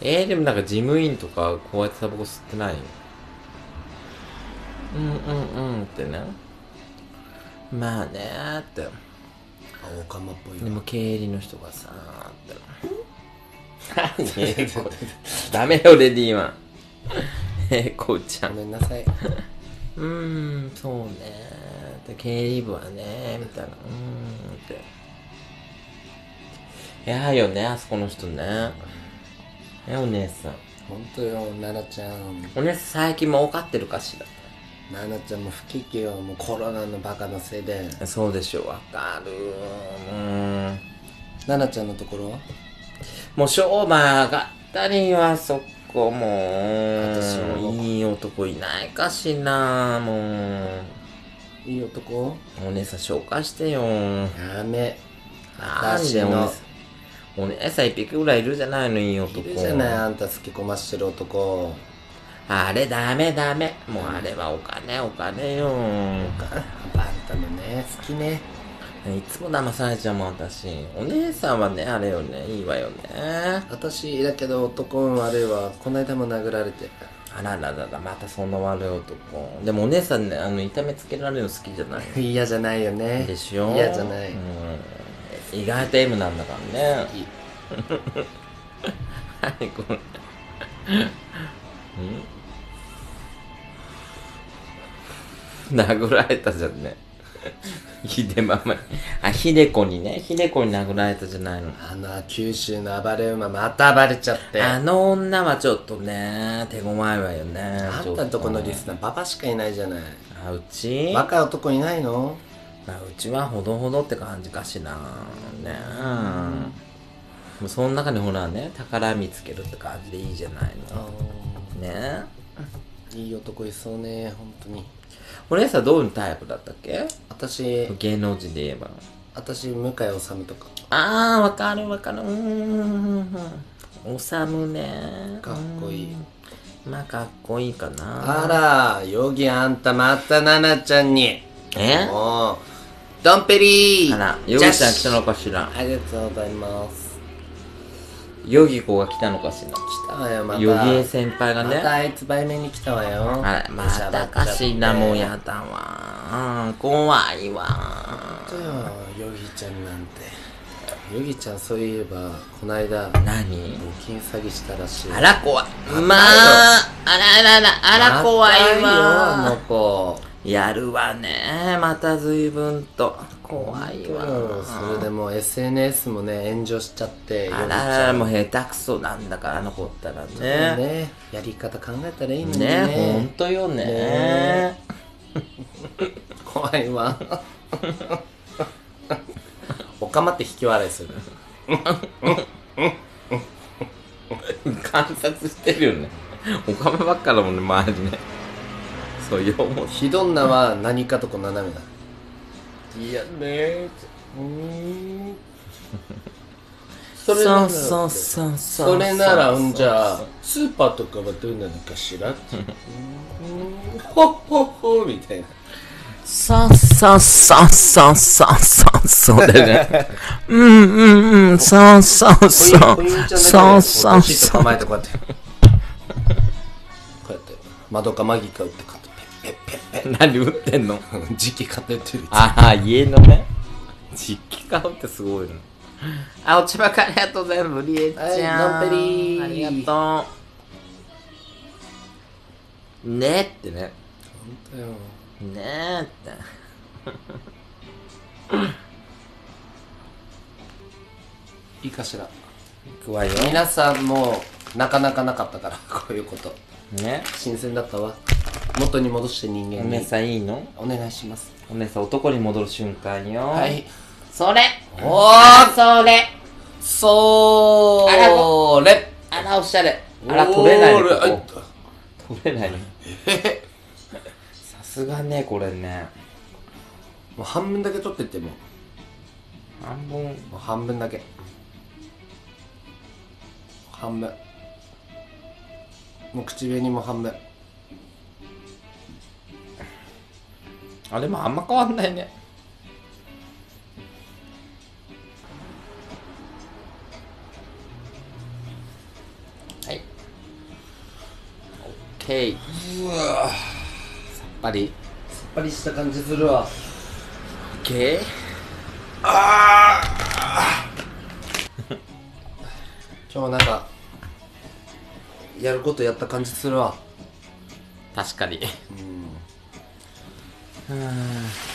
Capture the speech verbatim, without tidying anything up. えー、でもなんか事務員とかこうやってタバコ吸ってない？うんうんうんってね。まあねーって。オカマっぽい。でも経理の人がさーって何えこれダメよレディーマン。えこうちゃんごめんなさい。うーんそうねー、経理部はねみたいな。うーんってやーよね、あそこの人ね。えお姉さんほんとよ、ナナちゃん。お姉さん最近もうかってるかしら。ナナちゃんも不景気よ、もうコロナのバカのせいで。そうでしょ、わかる。うーんナナちゃんのところはもう商売上がったりはそこもういい男いないかしな。もういい男お姉さん紹介してよ。やめ私のお姉さん一匹ぐらいいるじゃないの、いい男。いるじゃない、あんた好きこましてる男。あれダメダメ、もうあれはお金お金よ。お金あんたのね、好きね。いつも騙されちゃうもん私。お姉さんはね、あれよね、いいわよね。私だけど男運悪いわ、こないだも殴られて。あらららら、またその悪い男。でもお姉さんね、あの痛めつけられるの好きじゃない。嫌じゃないよね。でしょ、嫌じゃない、うん意外と M なんだからね。はい、これ。ん殴られたじゃんね。ひでママに。あ、ひでこにね。ひでこに殴られたじゃないの。あの、九州の暴れ馬、また暴れちゃって。あの女はちょっとね、手強いわよね。あんたんとこのリスナー、ババしかいないじゃない。あ、うち若い男いないの？まあ、うちはほどほどって感じかしなね。うん、その中にほらね、宝見つけるって感じでいいじゃないのね。いい男いそうね、本当に。お姉さんどういうタイプだったっけ？私芸能人で言えば私向井治とか。ああわかるわかる。うーん、治ねかっこいい。まあかっこいいかな。あらヨギ、あんたまたナナちゃんに。えもうドンペリー。あらヨギちゃん来たのかしら。ありがとうございます。ヨギ子が来たのかしら。来たわよ、またヨギエ先輩がね、またあいつ売名に来たわよ。あらまたかしら、もうやだわ、うん、怖いわ。ほんとよ、ヨギちゃんなんて。ヨギちゃんそういえばこないだ何募金詐欺したらしい。あら怖い。まああらあらあらあら怖いわ。あの子やるわね、また随分と怖いわ。それでもう エスエヌエス もね炎上しちゃって。あららもう下手くそなんだから残ったらね。ねやり方考えたらいいんだね。ねほんとよね。怖いわ。おかまって引き笑いする。観察してるよね、おかまばっかだもんね周りね。そういう思う。ひどんなは何かとこ斜めだ。いやねー。それならそうそうそう。それならうんじゃあスーパーとかはどうなのかしら。ほっほっほみたいな。さあさあさあさあさあさあそうだね。うんうんうんさあさあさあさあさあさあ。こうやってマドカマギカ打ってか。何売ってんの。時期買ってる。ああ家のね時期買うってすごいの。あおちばかありがとうございます。リエちゃんのんぺりーありがとうねってね。ほんとよねっていいかしら。いくわよ。皆さんもなかなかなかったからこういうことね、新鮮だったわ。元に戻して人間に。お姉さんいいの？お願いします。お姉さん男に戻る瞬間よ。はい。それ。おーそれ。そーれ。あらおしゃれ。あら取れない。取れない。さすがねこれね。もう半分だけ取ってっても。半分。もう半分だけ。半分。もう口紅も半分。あれもあんま変わんないね。は OK。 うわさっぱりさっぱりした感じするわ。 OK。 ああ今日なんかやることやった感じするわ。確かに。うん。